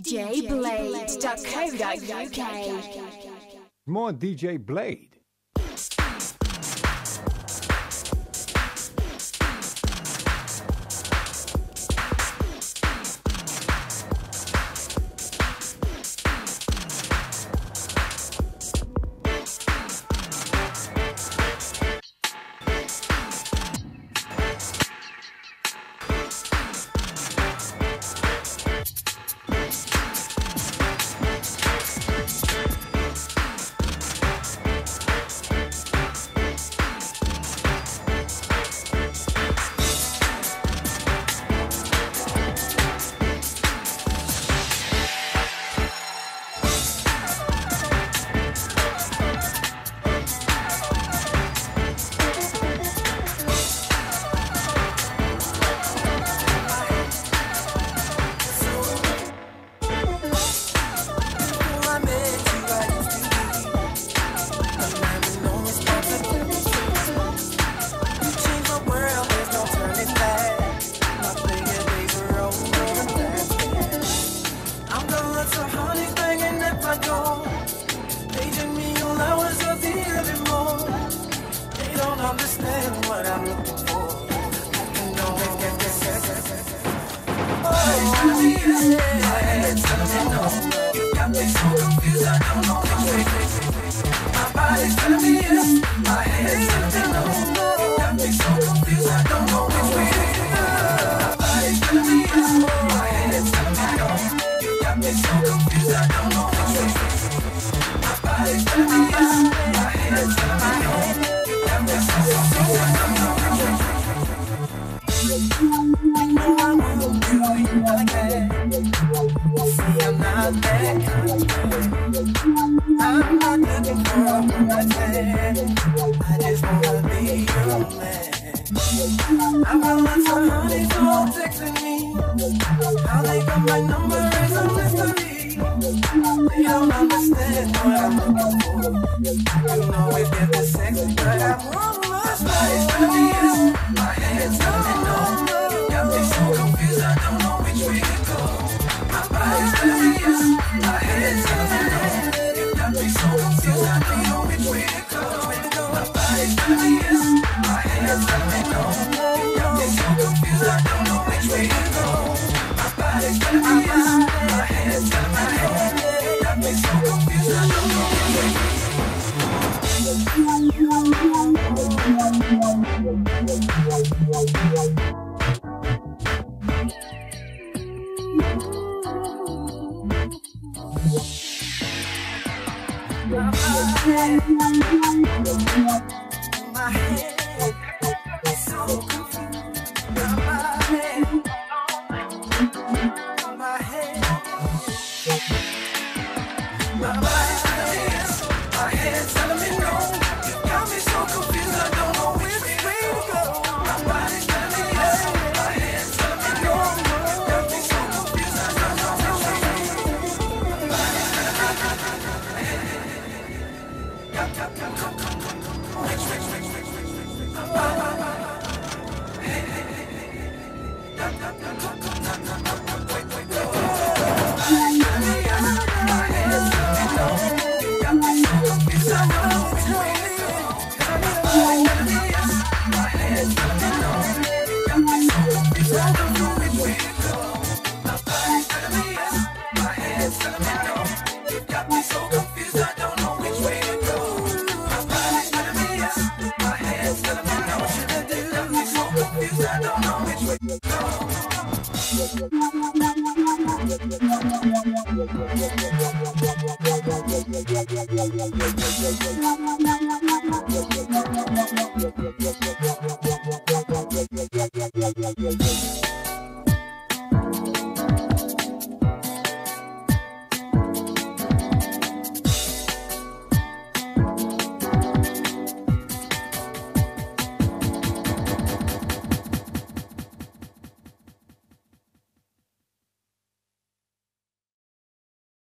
DJBlade.co.uk. More DJ Blade.